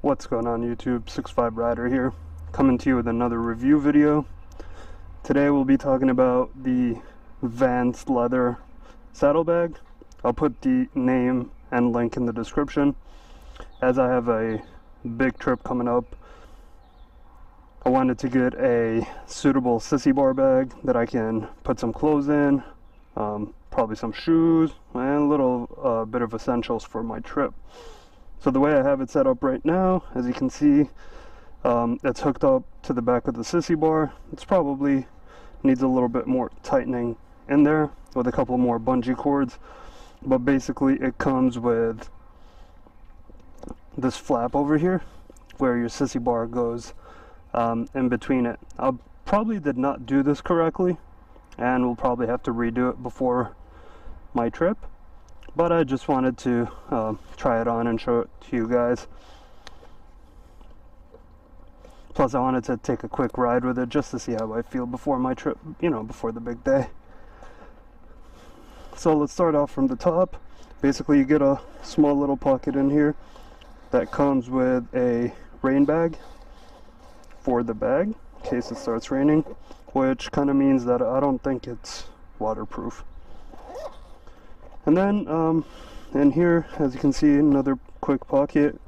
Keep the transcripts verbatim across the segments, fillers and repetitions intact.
What's going on YouTube? six five Rider here, coming to you with another review video. Today we'll be talking about the Vance Leather Saddlebag. I'll put the name and link in the description. As I have a big trip coming up, I wanted to get a suitable sissy bar bag that I can put some clothes in, um, probably some shoes, and a little uh, bit of essentials for my trip. So the way I have it set up right now, as you can see, um, it's hooked up to the back of the sissy bar. It's probably needs a little bit more tightening in there with a couple more bungee cords. But basically it comes with this flap over here where your sissy bar goes um, in between it. I probably did not do this correctly and we'll probably have to redo it before my trip. But I just wanted to uh, try it on and show it to you guys. Plus I wanted to take a quick ride with it just to see how I feel before my trip, you know, before the big day. So let's start off from the top. Basically you get a small little pocket in here that comes with a rain bag for the bag in case it starts raining, which kind of means that I don't think it's waterproof. And then um, in here, as you can see, another quick pocket.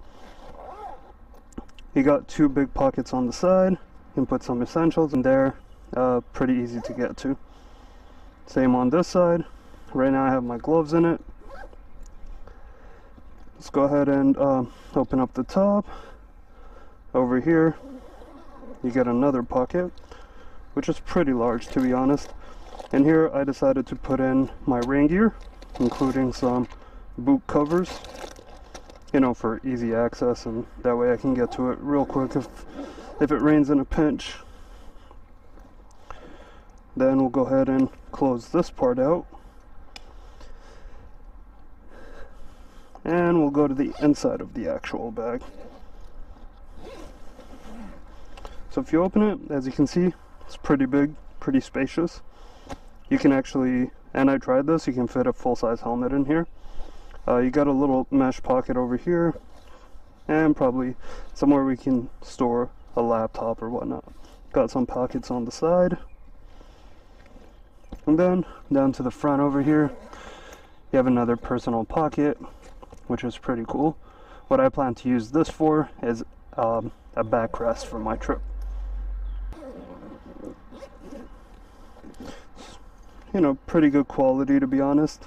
You got two big pockets on the side. You can put some essentials in there. Uh, pretty easy to get to. Same on this side. Right now I have my gloves in it. Let's go ahead and um, open up the top. Over here, you get another pocket, which is pretty large to be honest. And here I decided to put in my rain gear, including some boot covers, you know, for easy access, and that way I can get to it real quick if if it rains in a pinch. Then we'll go ahead and close this part out and we'll go to the inside of the actual bag. So if you open it, as you can see, it's pretty big, pretty spacious. You can actually, and I tried this, you can fit a full-size helmet in here. Uh, you got a little mesh pocket over here and probably somewhere we can store a laptop or whatnot. Got some pockets on the side. And then down to the front over here, you have another personal pocket, which is pretty cool. What I plan to use this for is um, a backrest for my trip. You know, pretty good quality to be honest.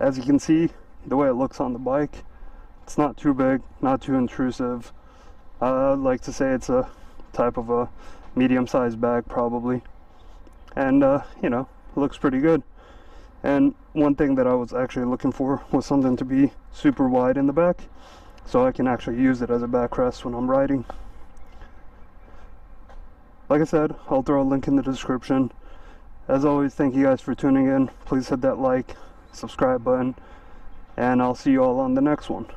As you can see, the way it looks on the bike, it's not too big, not too intrusive. Uh, I'd like to say it's a type of a medium-sized bag probably. And uh, you know, looks pretty good. And one thing that I was actually looking for was something to be super wide in the back so I can actually use it as a backrest when I'm riding. Like I said, I'll throw a link in the description. As always, thank you guys for tuning in. Please hit that like, subscribe button, and I'll see you all on the next one.